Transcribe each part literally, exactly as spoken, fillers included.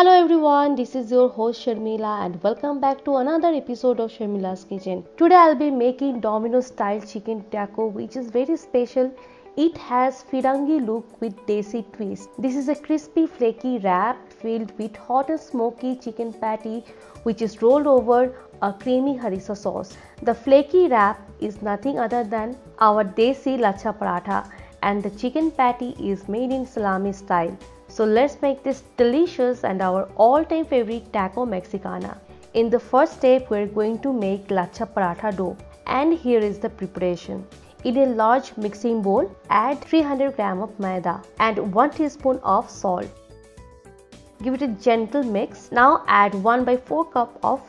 Hello everyone, this is your host Sharmila and welcome back to another episode of Sharmila's Kitchen. Today I'll be making Domino style chicken taco which is very special. It has firangi look with desi twist. This is a crispy flaky wrap filled with hot and smoky chicken patty which is rolled over a creamy harissa sauce. The flaky wrap is nothing other than our desi lachcha paratha and the chicken patty is made in salami style. So let's make this delicious and our all-time favorite taco mexicana. In the first step, we're going to make lachcha paratha dough. And here is the preparation. In a large mixing bowl, add three hundred grams of maida and one teaspoon of salt. Give it a gentle mix. Now add one by four cup of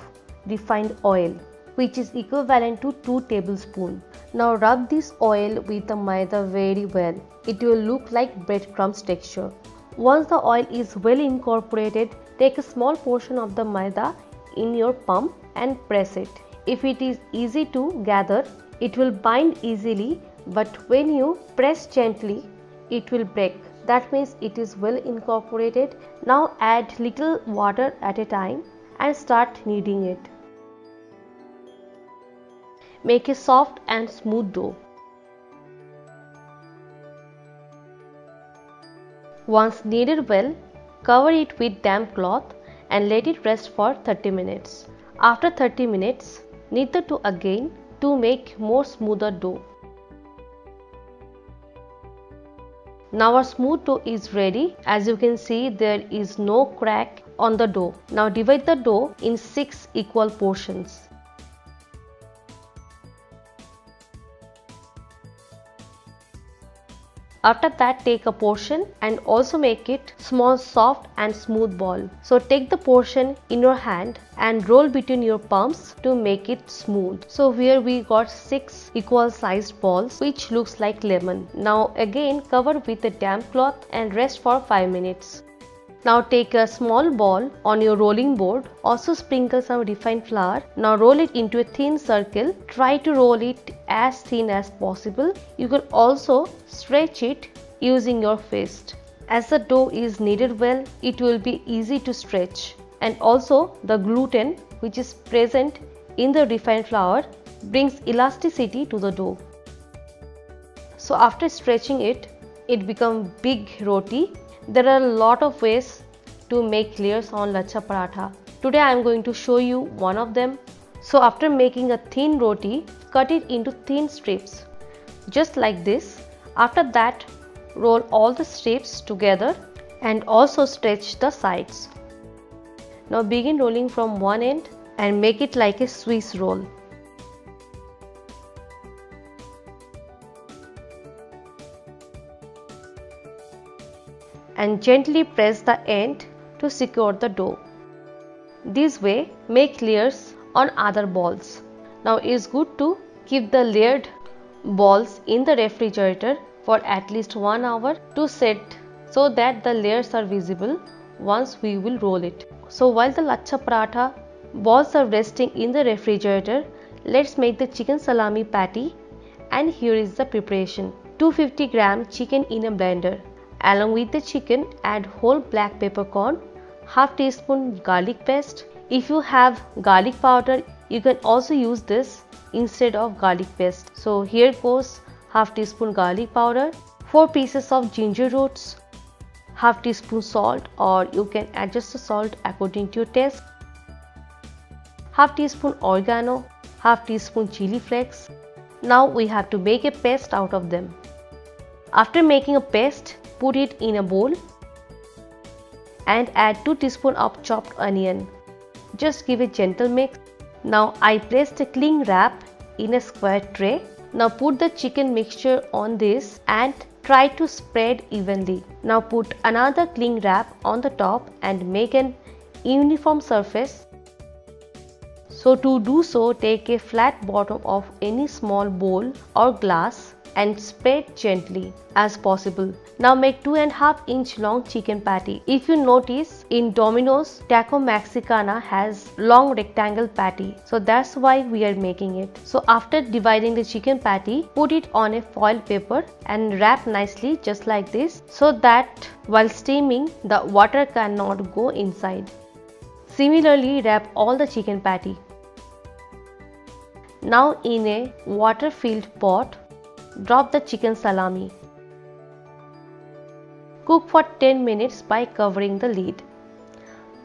refined oil, which is equivalent to two tablespoons. Now rub this oil with the maida very well. It will look like breadcrumbs texture. Once the oil is well incorporated, take a small portion of the maida in your palm and press it. If it is easy to gather, it will bind easily, but when you press gently, it will break. That means it is well incorporated. Now add little water at a time and start kneading it. Make a soft and smooth dough. Once kneaded well, cover it with damp cloth and let it rest for thirty minutes. After thirty minutes, knead the dough again to make more smoother dough. Now our smooth dough is ready. As you can see, there is no crack on the dough. Now divide the dough in six equal portions. After that, take a portion and also make it small, soft and smooth ball. So take the portion in your hand and roll between your palms to make it smooth. So here we got six equal sized balls which looks like lemon. Now again cover with a damp cloth and rest for five minutes. Now take a small ball on your rolling board, also sprinkle some refined flour. Now roll it into a thin circle, try to roll it as thin as possible. You can also stretch it using your fist. As the dough is kneaded well, it will be easy to stretch. And also the gluten which is present in the refined flour brings elasticity to the dough. So after stretching it, it becomes big roti. There are a lot of ways to make layers on lachcha paratha. Today I am going to show you one of them. So after making a thin roti, cut it into thin strips, just like this. After that, roll all the strips together and also stretch the sides. Now begin rolling from one end and make it like a Swiss roll. And gently press the end to secure the dough. This way, make layers on other balls. Now it's good to keep the layered balls in the refrigerator for at least one hour to set so that the layers are visible once we will roll it. So while the lachcha paratha balls are resting in the refrigerator, let's make the chicken salami patty. And here is the preparation. two hundred fifty grams chicken in a blender. Along with the chicken, add whole black peppercorn, half teaspoon garlic paste. If you have garlic powder, you can also use this instead of garlic paste. So here goes half teaspoon garlic powder, four pieces of ginger roots, half teaspoon salt, or you can adjust the salt according to your taste, half teaspoon oregano, half teaspoon chili flakes. Now we have to make a paste out of them. After making a paste, put it in a bowl and add two teaspoons of chopped onion. Just give a gentle mix. Now I placed a cling wrap in a square tray. Now put the chicken mixture on this and try to spread evenly. Now put another cling wrap on the top and make an uniform surface. So to do so, take a flat bottom of any small bowl or glass and spread gently as possible. Now make two and a half inch long chicken patty. If you notice, in Domino's, Taco Mexicana has long rectangle patty. So that's why we are making it. So after dividing the chicken patty, put it on a foil paper and wrap nicely just like this, so that while steaming, the water cannot go inside. Similarly, wrap all the chicken patty. Now in a water-filled pot, drop the chicken salami. Cook for ten minutes by covering the lid.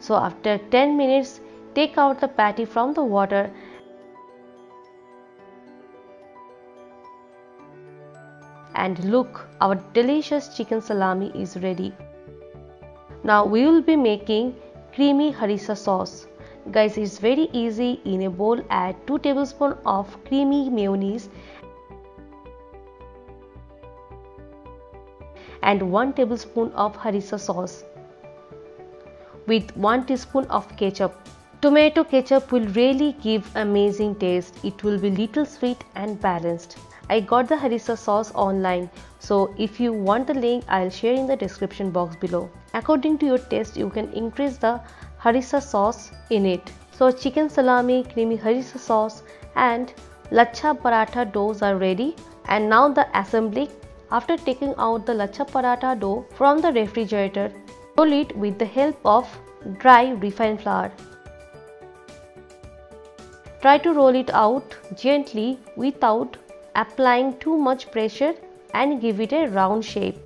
So after ten minutes, take out the patty from the water and look, our delicious chicken salami is ready. Now we will be making creamy harissa sauce. Guys, it's very easy. In a bowl, add two tablespoons of creamy mayonnaise and one tablespoon of harissa sauce with one teaspoon of ketchup. Tomato ketchup will really give amazing taste. It will be little sweet and balanced. I got the harissa sauce online, so if you want the link, I'll share in the description box below. According to your taste, you can increase the harissa sauce in it. So chicken salami, creamy harissa sauce and lachcha paratha doughs are ready. And now the assembly. After taking out the lachcha paratha dough from the refrigerator, roll it with the help of dry refined flour. Try to roll it out gently without applying too much pressure and give it a round shape.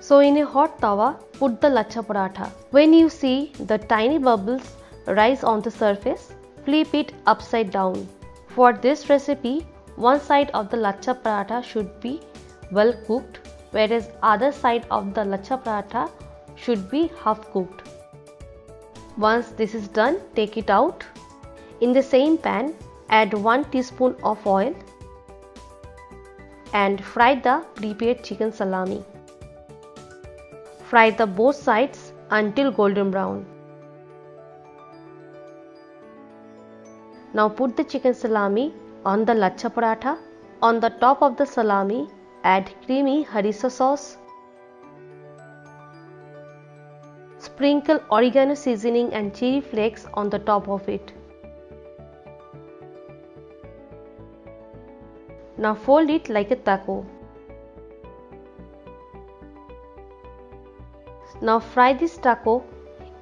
So in a hot tawa, put the lachcha paratha. When you see the tiny bubbles rise on the surface, flip it upside down. For this recipe, one side of the lachcha paratha should be well cooked, whereas other side of the lachcha paratha should be half cooked. Once this is done, take it out. In the same pan, add one teaspoon of oil and fry the prepared chicken salami. Fry the both sides until golden brown. Now put the chicken salami on the lachcha paratha. On the top of the salami, add creamy harissa sauce. Sprinkle oregano seasoning and chili flakes on the top of it. Now fold it like a taco. Now fry this taco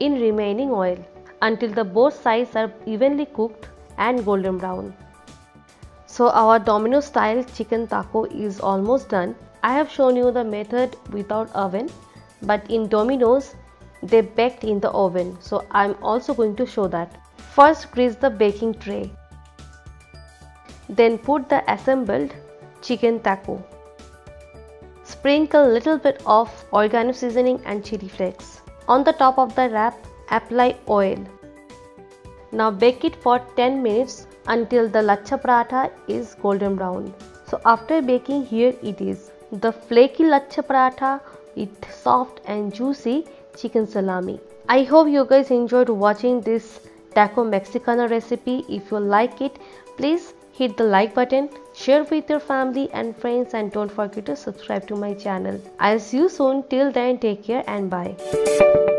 in remaining oil until the both sides are evenly cooked and golden brown. So our Domino style chicken taco is almost done. I have shown you the method without oven, but in Domino's they baked in the oven. So I'm also going to show that. First, grease the baking tray. Then put the assembled chicken taco. Sprinkle a little bit of oregano seasoning and chili flakes. On the top of the wrap, apply oil. Now bake it for ten minutes until the lachcha paratha is golden brown. So after baking, here it is. The flaky lachcha paratha with soft and juicy chicken salami. I hope you guys enjoyed watching this Taco Mexicana recipe. If you like it, please hit the like button, share with your family and friends, and don't forget to subscribe to my channel. I'll see you soon. Till then, take care and bye.